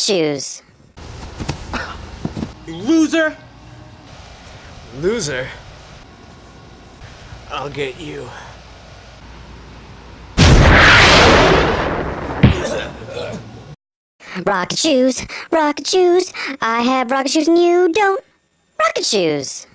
rocket shoes. You loser! Loser? I'll get you. Rocket shoes, I have rocket shoes and you don't. Rocket shoes.